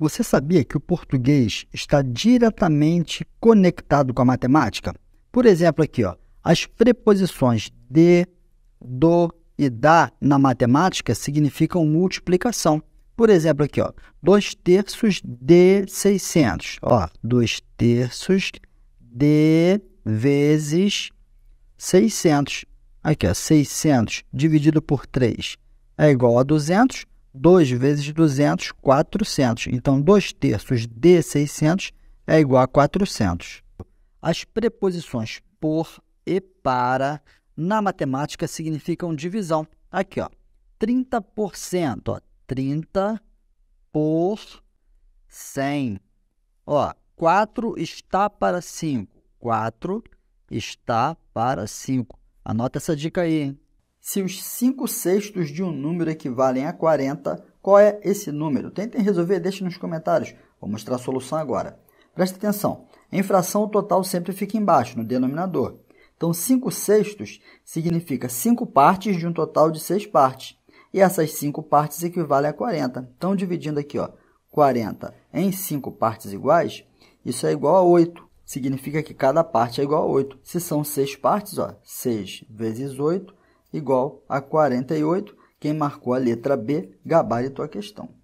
Você sabia que o português está diretamente conectado com a matemática? Por exemplo, aqui, ó, as preposições de, do e da na matemática significam multiplicação. Por exemplo, aqui, ó, 2/3 de 600. Ó, 2/3 de vezes 600. Aqui, ó, 600 dividido por 3 é igual a 200. 2 vezes 200, 400. Então, 2/3 de 600 é igual a 400. As preposições por e para na matemática significam divisão. Aqui, ó, 30%. Ó, 30 por 100. Ó, 4 está para 5. 4 está para 5. Anota essa dica aí, hein? Se os 5/6 de um número equivalem a 40, qual é esse número? Tentem resolver, deixem nos comentários. Vou mostrar a solução agora. Presta atenção. Em fração, o total sempre fica embaixo, no denominador. Então, 5/6 significa 5 partes de um total de 6 partes. E essas 5 partes equivalem a 40. Então, dividindo aqui, ó, 40 em 5 partes iguais, isso é igual a 8. Significa que cada parte é igual a 8. Se são 6 partes, ó, 6 vezes 8 igual a 48. Quem marcou a letra B, gabarito a questão.